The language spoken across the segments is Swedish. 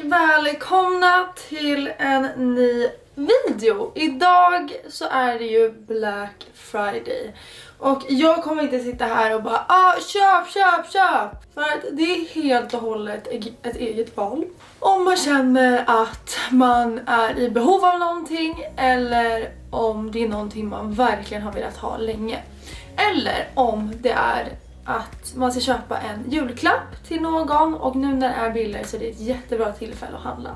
och välkomna till en ny video. Idag så är det ju Black Friday. Och jag kommer inte sitta här och bara köp. För att det är helt och hållet ett eget val. Om man känner att man är i behov av någonting, eller om det är någonting man verkligen har velat ha länge. Eller om det är att man ska köpa en julklapp till någon, och nu när det är billigare så är det ett jättebra tillfälle att handla.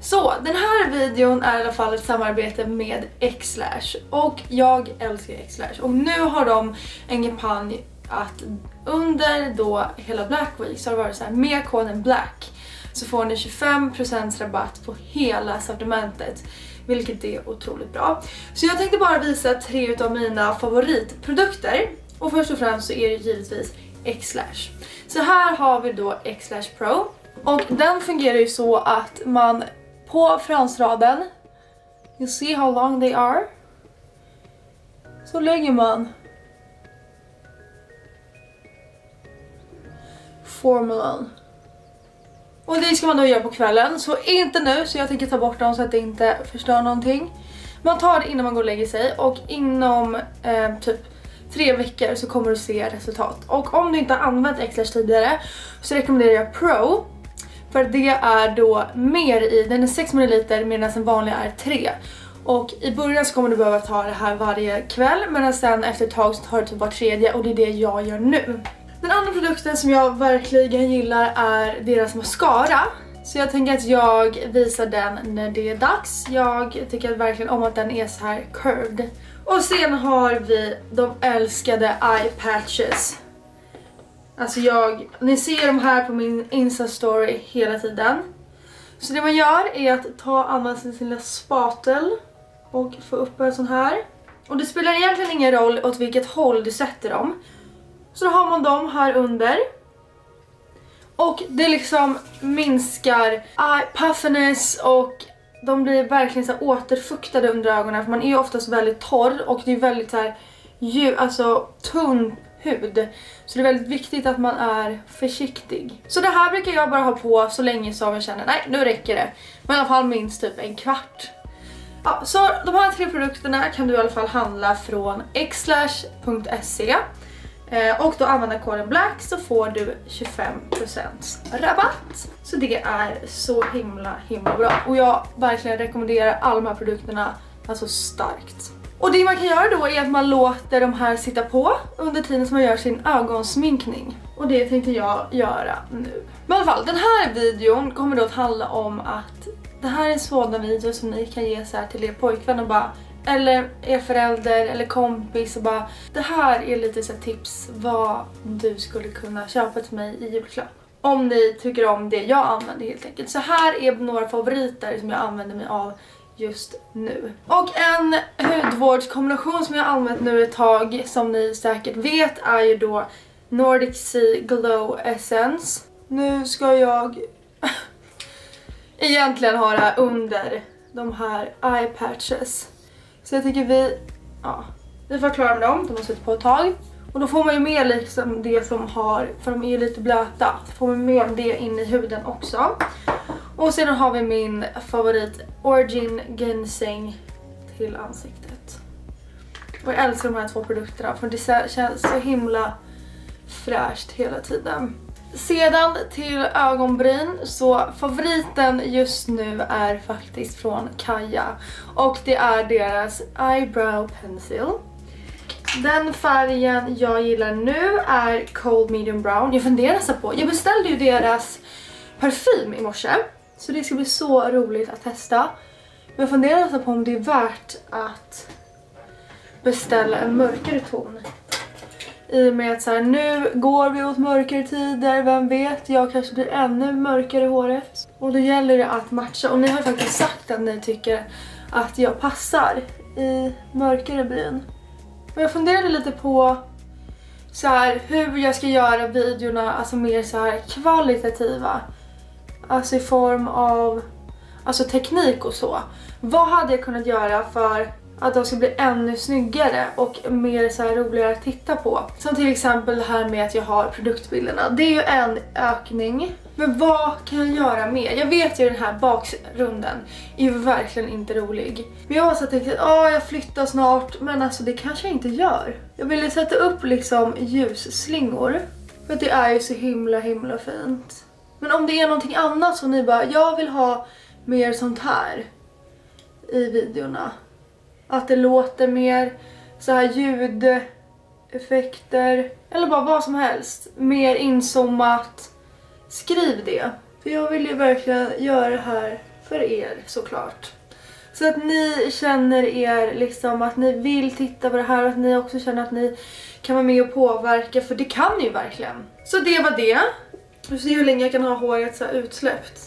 Så den här videon är i alla fall ett samarbete med Xlash, och jag älskar Xlash, och nu har de en kampanj att under då hela Black Week så har det varit så här: med koden BLACK så får ni 25% rabatt på hela sortimentet, vilket är otroligt bra. Så jag tänkte bara visa tre utav mina favoritprodukter. Och först och främst så är det givetvis Xlash. Så här har vi då Xlash Pro. Och den fungerar ju så att man på fransraden, you see how long they are, så lägger man formulan. Och det ska man då göra på kvällen, så inte nu, så jag tänker ta bort dem så att det inte förstör någonting. Man tar det innan man går och lägger sig, och inom typ 3 veckor så kommer du se resultat. Och om du inte har använt Xlash tidigare så rekommenderar jag Pro, för det är då mer i, den är 6 ml medan den vanliga är 3. Och i början så kommer du behöva ta det här varje kväll, men sen efter ett tag så tar du typ var tredje, och det är det jag gör nu. Den andra produkten som jag verkligen gillar är deras mascara. Så jag tänker att jag visar den när det är dags. Jag tycker verkligen om att den är så här curved. Och sen har vi de älskade eye patches. Alltså ni ser dem här på min Insta-story hela tiden. Så det man gör är att använda sin lilla spatel och få upp en sån här. Och det spelar egentligen ingen roll åt vilket håll du sätter dem. Så då har man dem här under. Och det liksom minskar eye puffiness, och de blir verkligen så återfuktade under ögonen, för man är ju oftast väldigt torr, och det är väldigt så här tunn hud. Så det är väldigt viktigt att man är försiktig. Så det här brukar jag bara ha på så länge som jag känner, nej, nu räcker det. Men i alla fall minst typ en kvart. Ja, så de här tre produkterna kan du i alla fall handla från xlash.se. Och då använder koden BLACK så får du 25% rabatt. Så det är så himla bra. Och jag verkligen rekommenderar alla de här produkterna, alltså starkt. Och det man kan göra då är att man låter de här sitta på under tiden som man gör sin ögonsminkning. Och det tänkte jag göra nu. Men i alla fall, den här videon kommer då att handla om att det här är en sådan video som ni kan ge så här till er pojkvän och bara, eller er förälder eller kompis, och bara, det här är lite så här tips vad du skulle kunna köpa till mig i julklapp, om ni tycker om det jag använder helt enkelt. Så här är några favoriter som jag använder mig av just nu. Och en hudvårdskombination som jag har använt nu ett tag, som ni säkert vet, är ju då Nordic Sea Glow Essence. Nu ska jag egentligen ha det här under de här eye patches. Så jag tycker vi får klara med dem, de har suttit på ett tag. Och då får man ju med liksom det som har, för de är ju lite blöta, så får man med det in i huden också. Och sedan har vi min favorit Origin Ginseng till ansiktet. Och jag älskar de här två produkterna, för det känns så himla fräscht hela tiden. Sedan till ögonbryn, så favoriten just nu är faktiskt från Kaja, och det är deras eyebrow pencil. Den färgen jag gillar nu är cold medium brown. Jag funderar så på, jag beställde ju deras parfym i morse, så det ska bli så roligt att testa. Men jag funderar så på om det är värt att beställa en mörkare ton. I och med att så här, nu går vi åt mörkare tider, vem vet, jag kanske blir ännu mörkare i håret. Och då gäller det att matcha, och ni har faktiskt sagt att ni tycker att jag passar i mörkare bryn. Men jag funderade lite på så här, hur jag ska göra videorna alltså mer så här kvalitativa. Alltså i form av teknik och så. Vad hade jag kunnat göra för att de ska bli ännu snyggare och mer så här roligare att titta på. Som till exempel det här med att jag har produktbilderna. Det är ju en ökning. Men vad kan jag göra mer? Jag vet ju den här bakrunden är ju verkligen inte rolig. Men jag har så tänkt att jag flyttar snart. Men alltså det kanske jag inte gör. Jag ville sätta upp liksom ljusslingor. För att det är ju så himla fint. Men om det är någonting annat som ni bara, jag vill ha mer sånt här i videorna. Att det låter mer så här ljudeffekter. Eller bara vad som helst. Mer insommat. Skriv det. För jag vill ju verkligen göra det här för er såklart. Så att ni känner er liksom att ni vill titta på det här. Att ni också känner att ni kan vara med och påverka. För det kan ni ju verkligen. Så det var det. Vi får se hur länge jag kan ha håret så här utsläppt.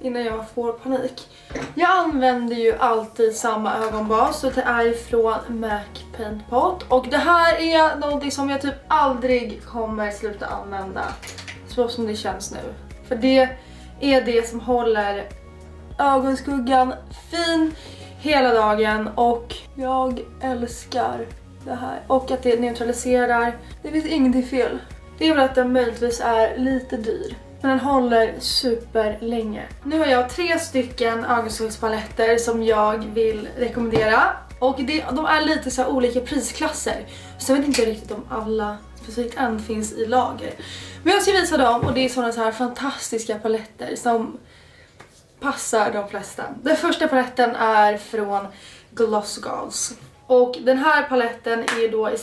Innan jag får panik. Jag använder ju alltid samma ögonbas. Och det är från MAC Paint Pot. Och det här är någonting som jag typ aldrig kommer sluta använda. Så som det känns nu. För det är det som håller ögonskuggan fin hela dagen. Och jag älskar det här. Och att det neutraliserar. Det finns ingenting fel. Det är väl att den möjligtvis är lite dyr. Men den håller super länge. Nu har jag 3 stycken ögonskugspaletter som jag vill rekommendera. Och de är lite så här olika prisklasser. Så jag vet inte riktigt om alla specifikt än finns i lager. Men jag ska visa dem och det är sådana så här fantastiska paletter som passar de flesta. Den första paletten är från Gloss Goddess. Och den här paletten är då i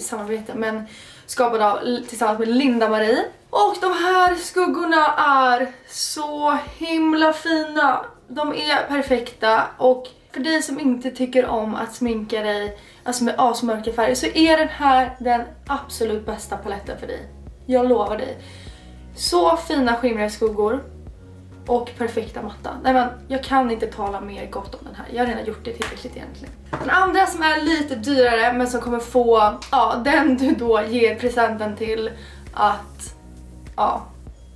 samarbete men skapad av, tillsammans med Linda Marie. Och de här skuggorna är så himla fina. De är perfekta och för dig som inte tycker om att sminka dig alltså med asmörka färger så är den här den absolut bästa paletten för dig. Jag lovar dig. Så fina skimriga skuggor och perfekta matta. Nej men jag kan inte tala mer gott om den här. Jag har redan gjort det tillräckligt egentligen. Den andra som är lite dyrare men som kommer få den du då ger presenten till att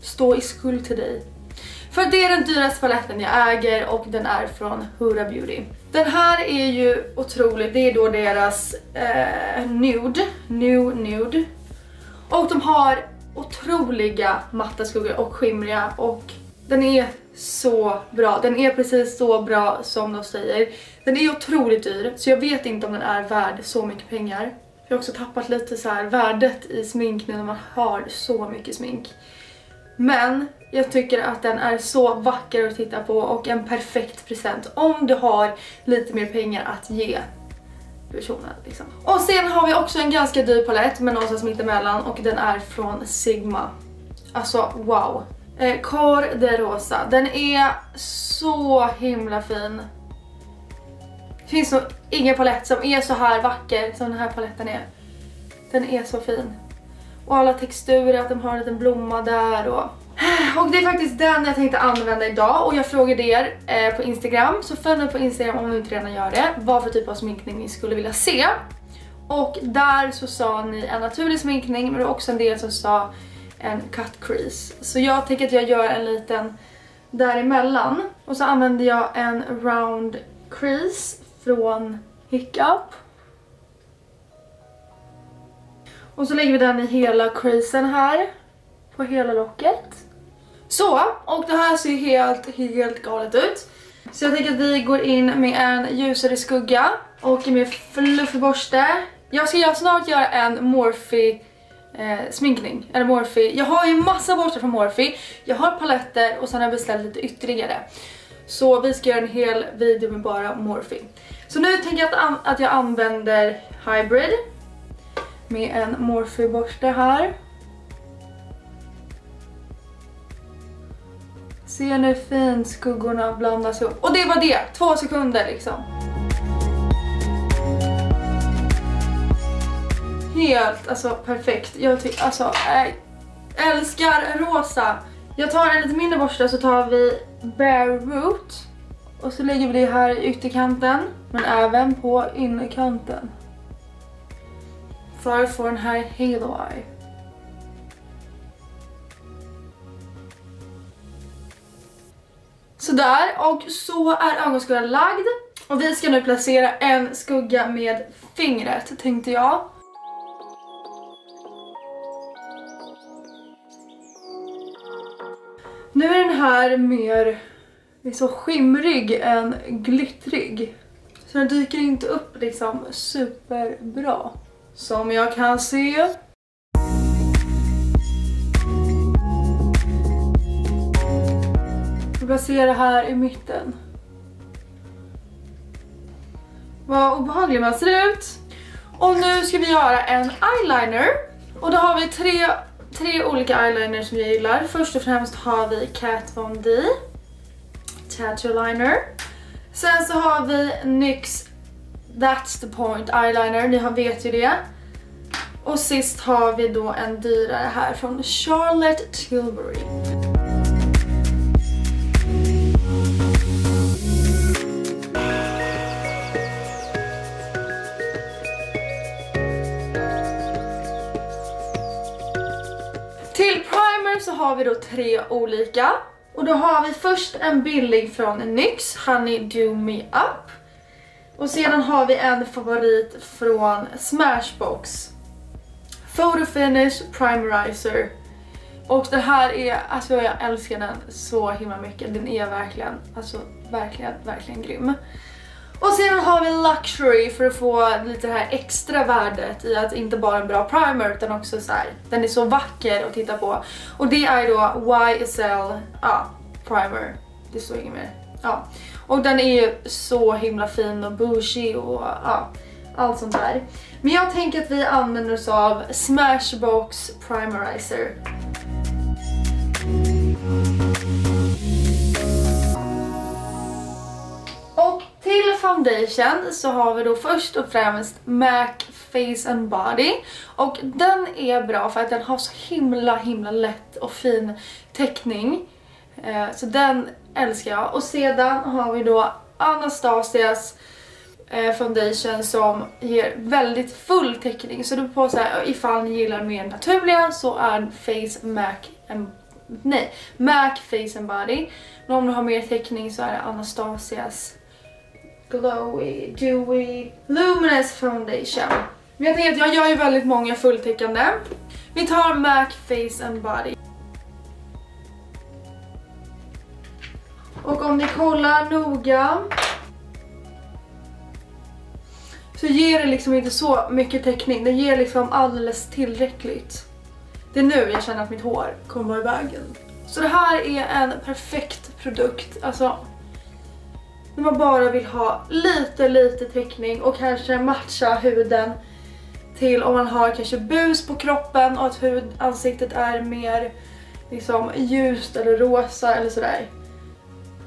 stå i skuld till dig. För det är den dyraste paletten jag äger och den är från Huda Beauty. Den här är ju otrolig. Det är då deras nude. Och de har otroliga matta skuggor och skimriga och den är så bra. Den är precis så bra som de säger. Den är otroligt dyr så jag vet inte om den är värd så mycket pengar. Jag har också tappat lite så här värdet i smink nu när man har så mycket smink. Men jag tycker att den är så vacker att titta på och en perfekt present om du har lite mer pengar att ge personen liksom. Och sen har vi också en ganska dyr palett men någonstans mitt emellan och den är från Sigma. Alltså wow. Cor de Rosa. Den är så himla fin. Det finns nog ingen palett som är så här vacker som den här paletten är. Den är så fin. Och alla texturer, att de har en liten blomma där och det är faktiskt den jag tänkte använda idag. Och jag frågade er på Instagram, så följ mig på Instagram om ni inte redan gör det. Vad för typ av sminkning ni skulle vilja se. Och där så sa ni en naturlig sminkning, men det var också en del som sa en cut crease. Så jag tänker att jag gör en liten däremellan. Och så använder jag en round crease från Hiccup. Och så lägger vi den i hela creasen här. På hela locket. Så, och det här ser helt galet ut. Så jag tänker att vi går in med en ljusare skugga. Och med fluffig borste. Jag ska snart göra en Morphe sminkning. Eller Morphe. Jag har ju massa borster från Morphe. Jag har paletter och sen har jag beställt lite ytterligare. Så vi ska göra en hel video med bara Morphe. Så nu tänker jag att jag använder Hybrid. Med en Morphe-borste här. Ser nu fint skuggorna blandas ihop. Och det var det, 2 sekunder liksom. Helt, alltså perfekt. Jag tycker, alltså, älskar rosa. Jag tar en lite mindre borste så tar vi Bare Root. Och så lägger vi det här i ytterkanten. Men även på innerkanten. För att få den här halo eye. Sådär, och så är ögonskuggan lagd. Och vi ska nu placera en skugga med fingret, tänkte jag. Nu är den här mer liksom skimrig än glittrig. Så den dyker inte upp liksom superbra, som jag kan se. Jag placerar här i mitten. Vad obehaglig man ser ut. Och nu ska vi göra en eyeliner. Och då har vi tre olika eyeliner som jag gillar. Först och främst har vi Kat Von D Tattoo Liner. Sen så har vi NYX That's the Point Eyeliner, ni vet ju det. Och sist har vi då en dyrare här från Charlotte Tilbury. Till primer så har vi då tre olika. Och då har vi först en billig från NYX, Honey Do Me Up. Och sedan har vi en favorit från Smashbox, Photo Finish Primerizer. Och det här är, alltså jag älskar den så himla mycket. Den är verkligen, alltså verkligen grym. Och sedan har vi Luxury för att få lite det här extra värdet i att inte bara en bra primer utan också så här, den är så vacker att titta på. Och det är då YSL primer, det står inget mer. Ja. Och den är ju så himla fin och bougie och allt sånt där. Men jag tänker att vi använder oss av Smashbox Primerizer. Till foundation så har vi då först och främst MAC Face and Body. Och den är bra för att den har så himla lätt och fin täckning. Så den älskar jag. Och sedan har vi då Anastasias foundation som ger väldigt full täckning. Så du på så här, ifall ni gillar mer naturliga så är MAC Face and Body. Men om du har mer täckning så är det Anastasias Glowy, Dewy, Luminous Foundation. Men jag tänker att jag gör ju väldigt många fulltäckande. Vi tar MAC Face and Body. Och om ni kollar noga så ger det liksom inte så mycket täckning. Det ger liksom alldeles tillräckligt. Det är nu jag känner att mitt hår kommer i vägen. Så det här är en perfekt produkt. Alltså, när man bara vill ha lite täckning och kanske matcha huden till om man har kanske bus på kroppen och att ansiktet är mer liksom ljust eller rosa eller sådär.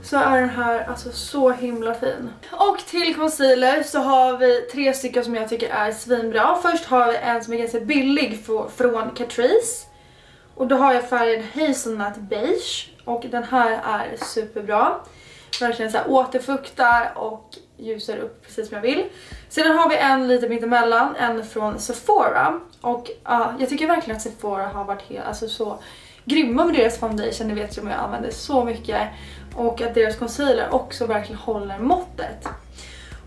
Så är den här alltså så himla fin. Och till concealer så har vi tre stycken som jag tycker är svinbra. Först har vi en som är ganska billig från Catrice. Och då har jag färgen Hazelnut Beige och den här är superbra. Verkligen så här återfuktar och ljusar upp precis som jag vill. Sedan har vi en lite mittemellan, en från Sephora. Och jag tycker verkligen att Sephora har varit helt, alltså så grymma med deras foundation. Ni vet ju om jag använder så mycket. Och att deras concealer också verkligen håller måttet.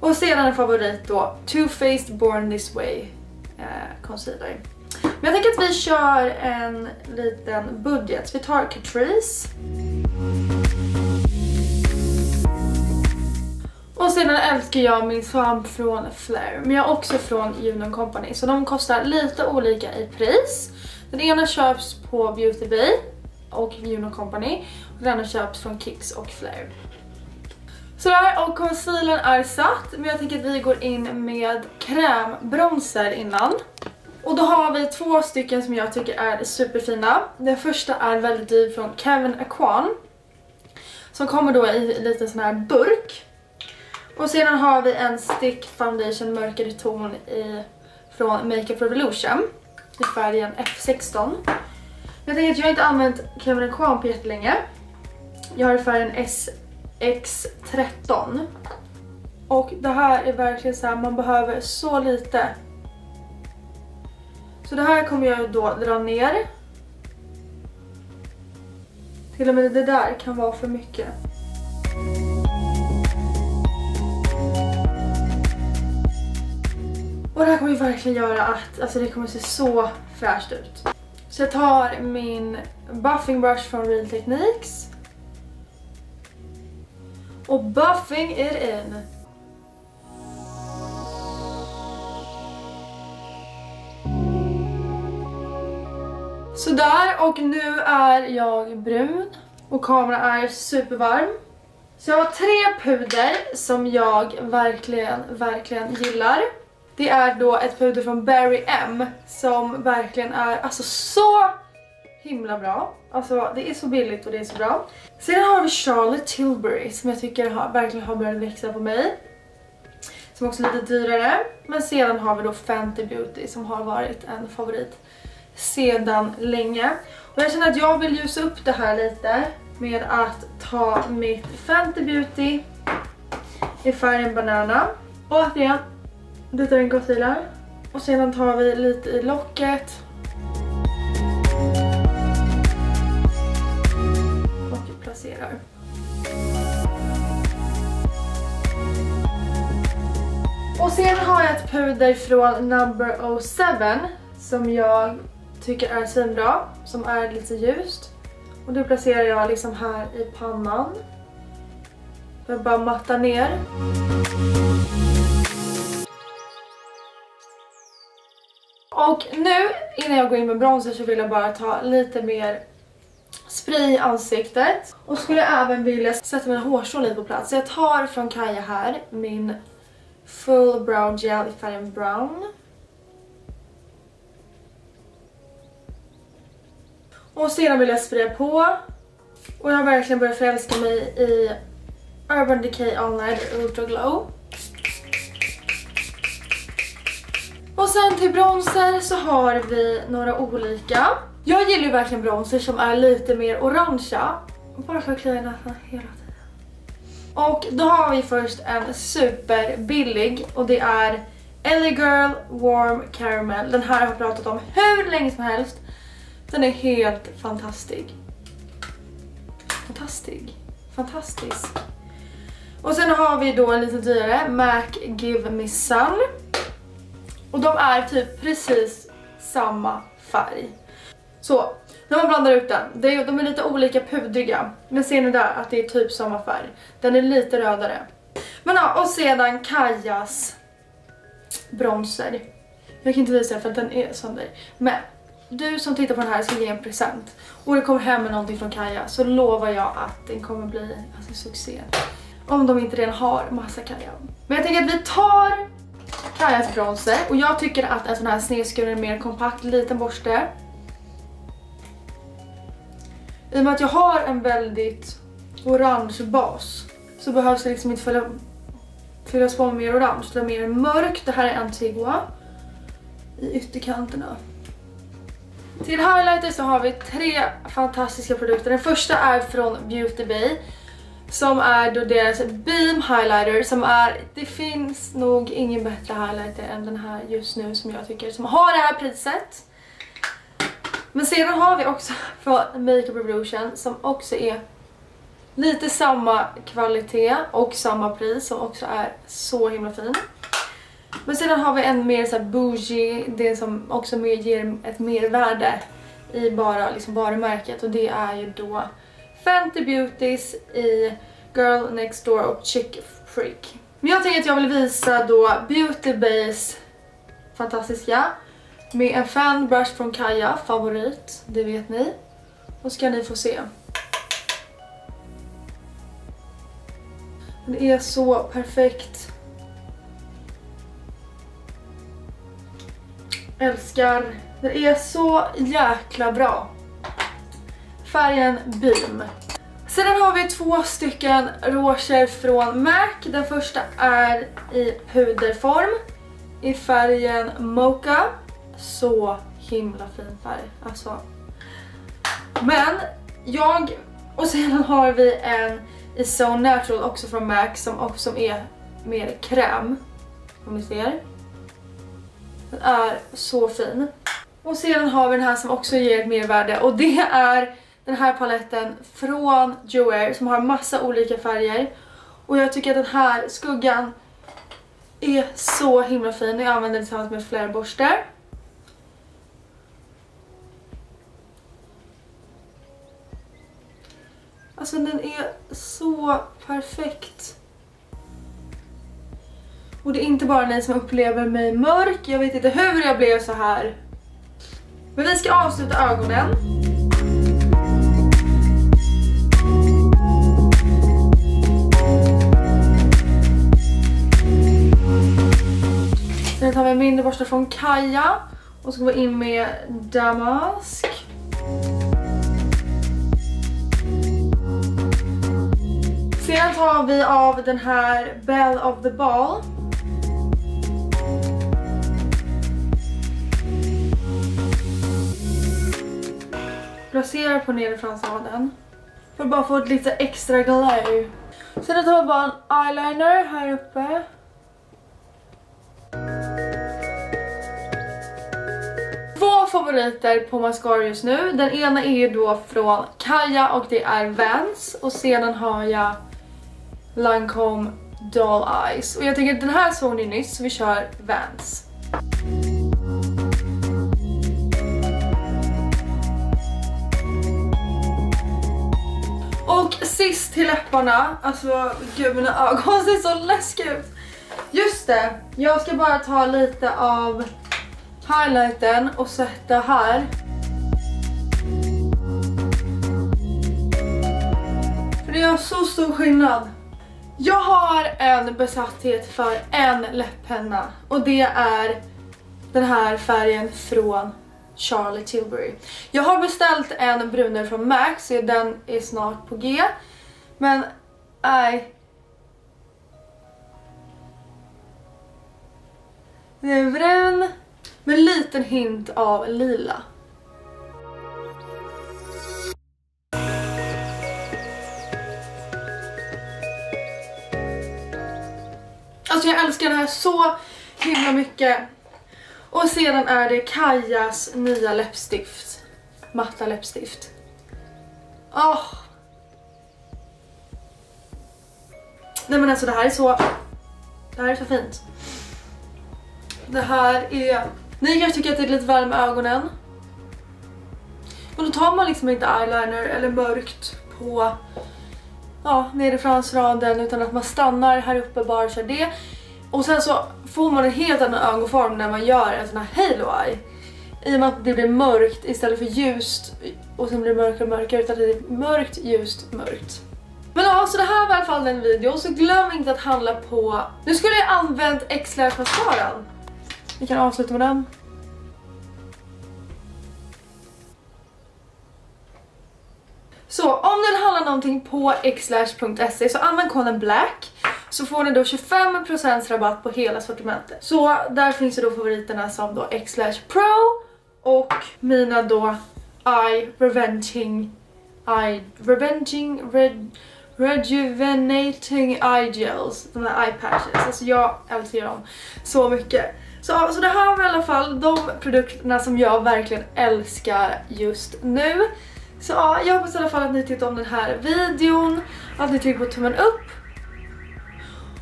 Och sedan en favorit då, Too Faced Born This Way concealer. Men jag tänker att vi kör en liten budget. Vi tar Catrice. Och sedan älskar jag min svamp från Flair, men jag också från Juno Company. Så de kostar lite olika i pris. Den ena köps på Beauty Bay och Juno Company. Och den andra köps från Kicks och Flair. Sådär, och concealern är satt. Men jag tänker att vi går in med krämbronser innan. Och då har vi två stycken som jag tycker är superfina. Den första är väldigt dyr från Kevin Aquan. Som kommer då i en liten sån här burk. Och sedan har vi en stick foundation mörkare ton från Make Up For Ever i färgen F16. Jag tänker att jag inte har använt Camera Ready Cream länge. Jag har färgen SX13. Och det här är verkligen så här, man behöver så lite. Så det här kommer jag då dra ner. Till och med det där kan vara för mycket. Och det här kommer ju verkligen göra att alltså det kommer se så fräscht ut. Så jag tar min buffing brush från Real Techniques. Och buffing it in. Sådär, och nu är jag brun. Och kameran är supervarm. Så jag har 3 puder som jag verkligen gillar. Det är då ett puder från Barry M som verkligen är alltså så himla bra. Alltså det är så billigt och det är så bra. Sen har vi Charlotte Tilbury som jag tycker verkligen har börjat växa på mig. Som också är lite dyrare. Men sedan har vi då Fenty Beauty som har varit en favorit sedan länge. Och jag känner att jag vill ljusa upp det här lite med att ta mitt Fenty Beauty i färgen banana. Och återigen, det är en concealer. Och sedan tar vi lite i locket. Och placerar. Och sen har jag ett puder från Number 07 som jag tycker är svinbra, som är lite ljust. Och det placerar jag liksom här i pannan. För att bara matta ner. Och nu innan jag går in med bronzer så vill jag bara ta lite mer spray i ansiktet. Och skulle även vilja sätta mina hårstrån lite på plats. Så jag tar från Kaia här min full brown gel i färgen brown. Och sedan vill jag spraya på. Och jag har verkligen börjat förälska mig i Urban Decay All Night Ultra Glow. Och sen till bronzer så har vi några olika. Jag gillar ju verkligen bronzer som är lite mer orangea. Bara för att klia nästan hela tiden. Och då har vi först en superbillig. Och det är Ellie Girl Warm Caramel. Den här har jag pratat om hur länge som helst. Den är helt fantastisk. Och sen har vi då en lite dyrare MAC Give Me Sun. Och de är typ precis samma färg. Så, när man blandar ut den, de är lite olika pudriga. Men ser ni där att det är typ samma färg. Den är lite rödare. Men ja, och sedan Kaias bronzer. Jag kan inte visa för att den är sönder. Men du som tittar på den här ska ge en present. Och det kommer hem med någonting från Kaja. Så lovar jag att den kommer bli alltså succé. Om de inte redan har massa Kaja. Men jag tänker att vi tar Kajas bronzer. Och jag tycker att en sån här snedskuren är mer kompakt liten borste. I och med att jag har en väldigt orange bas. Så behövs det liksom inte fyllas på mer orange. Det är mer mörkt. Det här är Antigua. I ytterkanterna. Till highlighter så har vi 3 fantastiska produkter. Den första är från Beauty Bay. Som är då deras Beam Highlighter. Det finns nog ingen bättre highlighter än den här just nu som jag tycker. Som har det här priset. Men sedan har vi också från Make Up Revolution. Som också är lite samma kvalitet och samma pris. Som också är så himla fin. Men sedan har vi en mer så här bougie, det som också mer ger ett mervärde i bara liksom varumärket. Och det är ju då Fenty Beauties i Girl Next Door och Chick Freak. Men jag tänker att jag vill visa då Beauty Bays fantastiska. Med en fan brush från Kaia, favorit, det vet ni. Och ska ni få se. Den är så perfekt. Älskar. Det är så jäkla bra. Färgen Beam. Sedan har vi 2 stycken rouger från MAC. Den första är i puderform. I färgen Mocha. Så himla fin färg. Alltså. Men jag... Och sedan har vi en i So Natural också från MAC. Som är mer kräm. Om ni ser. Den är så fin. Och sedan har vi den här som också ger ett mervärde. Och det är den här paletten från Joer som har massa olika färger. Och jag tycker att den här skuggan är så himla fin. Jag använder den tillsammans med Flair borstar. Alltså den är så perfekt. Och det är inte bara ni som upplever mig mörk. Jag vet inte hur jag blev så här. Men vi ska avsluta ögonen. Sen tar vi en mindre borste från Kaia. Och ska gå in med damask. Sen tar vi av den här Belle of the Ball. Placerar på nerifrån för att bara få ett lite extra glow. Sen tar vi bara en eyeliner här uppe. Två favoriter på mascara just nu. Den ena är då från Kaia och det är Vans. Och sedan har jag Lancome Doll Eyes. Och jag tänker att den här såg ni nyss, så vi kör Vans. Och sist till läpparna. Alltså gud, mina ögon ser så läskiga ut. Just det, jag ska bara ta lite av highlighten och sätta här. För det gör så stor skillnad. Jag har en besatthet för en läpppenna. Och det är den här färgen från Charlotte Tilbury. Jag har beställt en brunare från MAC, så den är snart på G. Men nej. Det är brun med en liten hint av lila. Alltså jag älskar det här så himla mycket. Och sedan är det Kaias nya läppstift. Matta läppstift. Åh! Nej men alltså det här är så fint. Det här är... Ni kanske tycker att det är lite varm i ögonen. Men då tar man liksom inte eyeliner eller mörkt på... Ja, nere fransraden, utan att man stannar här uppe bara så det... Och sen så får man en helt annan ögonform när man gör en sån här halo eye. I och med att det blir mörkt istället för ljust. Och sen blir det mörkare och mörkare, utan det är mörkt, ljust, mörkt. Men ja, så det här var i alla fall den video. Så glöm inte att handla på... Nu skulle jag använt X-Lair-mascaran. Vi kan avsluta med den. Så om ni vill handla någonting på xlair.se så använd koden BLACK. Så får ni då 25% rabatt på hela sortimentet. Så där finns ju då favoriterna som då X-Lash Pro och mina då Rejuvenating Eye Gels. De här eye patches. Alltså jag älskar dem så mycket. Så det här var i alla fall de produkterna som jag verkligen älskar just nu. Så ja, jag hoppas i alla fall att ni tyckte om den här videon. Att ni trycker på tummen upp.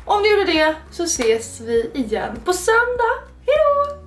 Om ni gjorde det så ses vi igen på söndag. Hejdå!